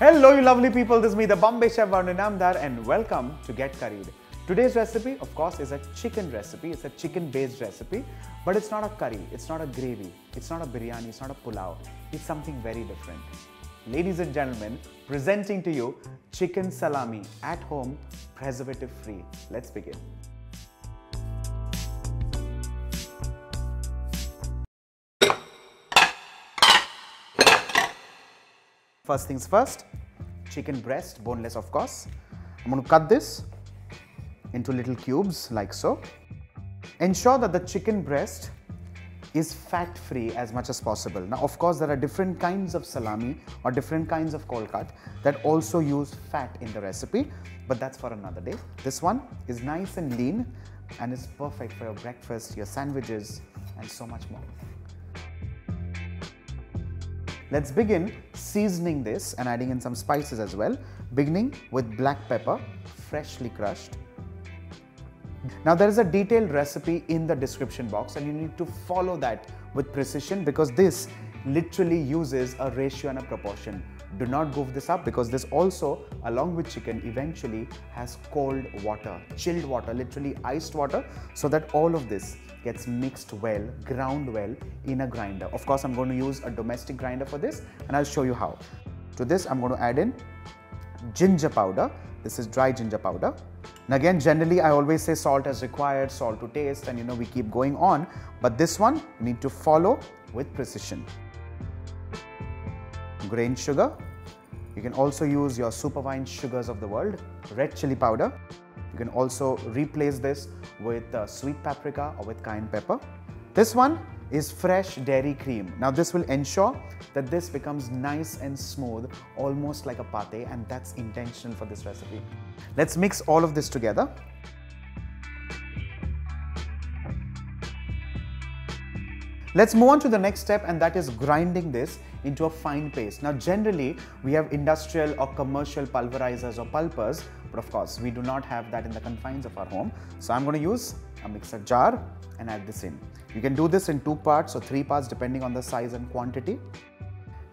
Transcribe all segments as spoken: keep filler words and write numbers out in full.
Hello you lovely people, this is me the Bombay Chef Varun Inamdar and welcome to Get Curried. Today's recipe of course is a chicken recipe, it's a chicken based recipe, but it's not a curry, it's not a gravy, it's not a biryani, it's not a pulao, it's something very different. Ladies and gentlemen, presenting to you chicken salami at home, preservative free. Let's begin. First things first, chicken breast, boneless of course. I'm going to cut this into little cubes like so. Ensure that the chicken breast is fat free as much as possible. Now of course there are different kinds of salami or different kinds of cold cut that also use fat in the recipe, but that's for another day. This one is nice and lean and is perfect for your breakfast, your sandwiches and so much more. Let's begin seasoning this and adding in some spices as well, beginning with black pepper, freshly crushed. Now there is a detailed recipe in the description box and you need to follow that with precision because this literally uses a ratio and a proportion. Do not goof this up because this also, along with chicken, eventually has cold water, chilled water, literally iced water, so that all of this gets mixed well, ground well in a grinder. Of course, I'm going to use a domestic grinder for this and I'll show you how. To this, I'm going to add in ginger powder. This is dry ginger powder. And again, generally, I always say salt as required, salt to taste, and you know, we keep going on. But this one, you need to follow with precision. Grain sugar. You can also use your superfine sugars of the world, red chili powder. You can also replace this with uh, sweet paprika or with cayenne pepper. This one is fresh dairy cream. Now this will ensure that this becomes nice and smooth, almost like a pate, and that's intentional for this recipe. Let's mix all of this together. Let's move on to the next step, and that is grinding this into a fine paste. Now generally we have industrial or commercial pulverizers or pulpers, but of course we do not have that in the confines of our home. So I'm going to use a mixer jar and add this in. You can do this in two parts or three parts depending on the size and quantity.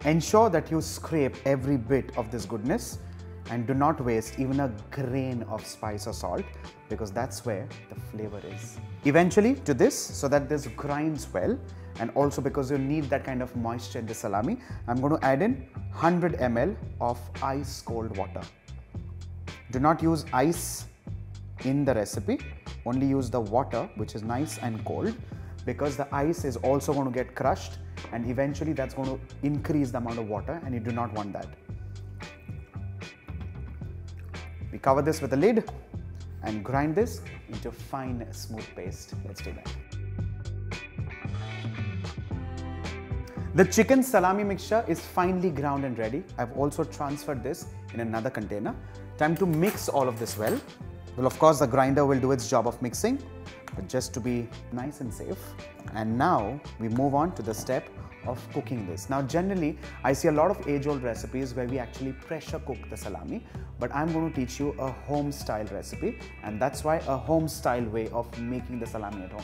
Ensure that you scrape every bit of this goodness and do not waste even a grain of spice or salt because that's where the flavor is. Eventually to this, so that this grinds well, and also because you need that kind of moisture in the salami, I'm going to add in one hundred milliliters of ice cold water. Do not use ice in the recipe, only use the water which is nice and cold because the ice is also going to get crushed and eventually that's going to increase the amount of water and you do not want that. We cover this with a lid and grind this into a fine smooth paste. Let's do that. The chicken salami mixture is finely ground and ready. I've also transferred this in another container. Time to mix all of this well. Well, of course, the grinder will do its job of mixing, but just to be nice and safe. And now we move on to the step of cooking this. Now, generally, I see a lot of age-old recipes where we actually pressure cook the salami, but I'm going to teach you a home-style recipe, and that's why a home-style way of making the salami at home.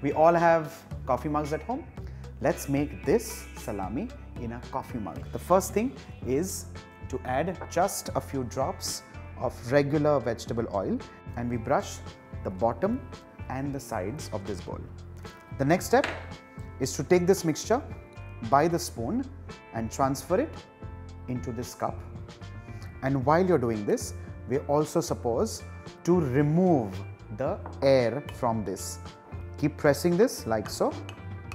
We all have coffee mugs at home. Let's make this salami in a coffee mug. The first thing is to add just a few drops of regular vegetable oil and we brush the bottom and the sides of this bowl. The next step is to take this mixture by the spoon and transfer it into this cup. And while you're doing this, we're also supposed to remove the air from this. Keep pressing this like so.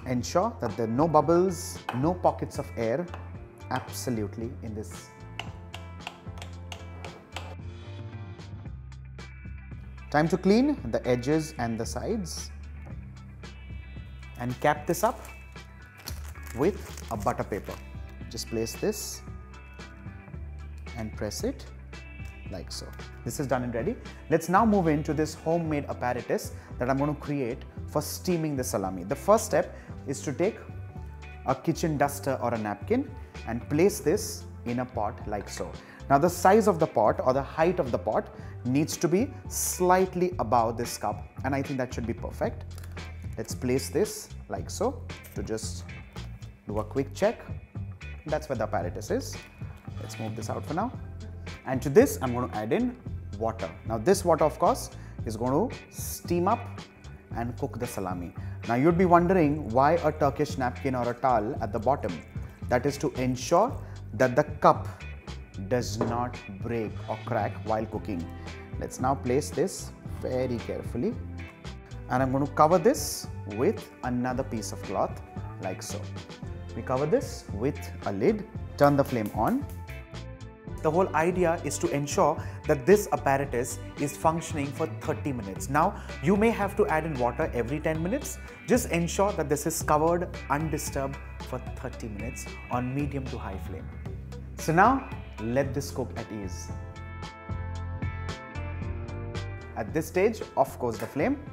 Ensure that there are no bubbles, no pockets of air, absolutely in this. Time to clean the edges and the sides and cap this up with a butter paper. Just place this and press it like so. This is done and ready. Let's now move into this homemade apparatus that I'm going to create for steaming the salami. The first step is to take a kitchen duster or a napkin and place this in a pot like so. Now the size of the pot or the height of the pot needs to be slightly above this cup and I think that should be perfect. Let's place this like so to just do a quick check. That's where the apparatus is. Let's move this out for now. And to this, I'm going to add in water. Now this water, of course, is going to steam up and cook the salami. Now you'd be wondering why a Turkish napkin or a towel at the bottom. That is to ensure that the cup does not break or crack while cooking. Let's now place this very carefully. And I'm going to cover this with another piece of cloth, like so. We cover this with a lid, turn the flame on. The whole idea is to ensure that this apparatus is functioning for thirty minutes. Now, you may have to add in water every ten minutes. Just ensure that this is covered undisturbed for thirty minutes on medium to high flame. So now, let this cook at ease. At this stage, off goes the flame,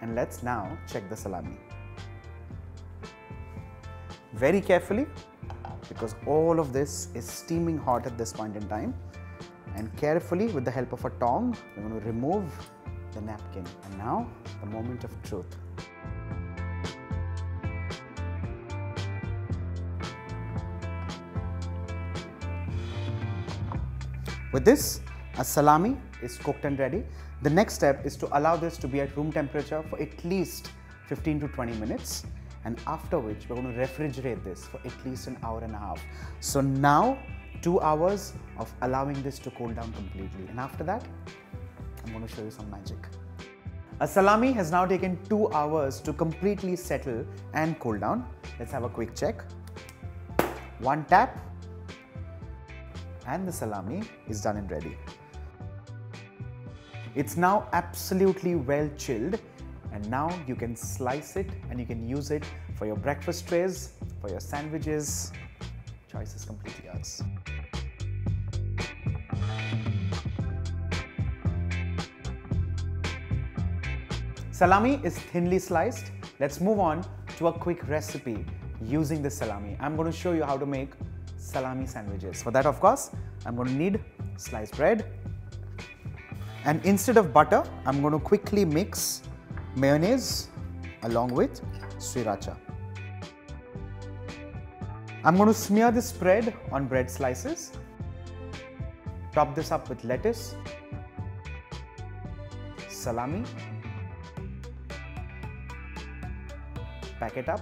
and let's now check the salami. Very carefully, because all of this is steaming hot at this point in time, and carefully, with the help of a tong, we're going to remove the napkin. And now, the moment of truth. With this, a salami is cooked and ready. The next step is to allow this to be at room temperature for at least fifteen to twenty minutes. And after which we're going to refrigerate this for at least an hour and a half. So now two hours of allowing this to cool down completely. And after that, I'm going to show you some magic. A salami has now taken two hours to completely settle and cool down. Let's have a quick check. One tap and the salami is done and ready. It's now absolutely well chilled. And now you can slice it and you can use it for your breakfast trays, for your sandwiches. Choice is completely yours. Salami is thinly sliced. Let's move on to a quick recipe using the salami. I'm going to show you how to make salami sandwiches. For that, of course, I'm going to need sliced bread. And instead of butter, I'm going to quickly mix mayonnaise along with sriracha. I'm going to smear this spread on bread slices. Top this up with lettuce, salami, pack it up,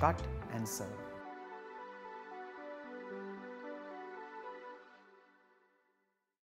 cut and serve.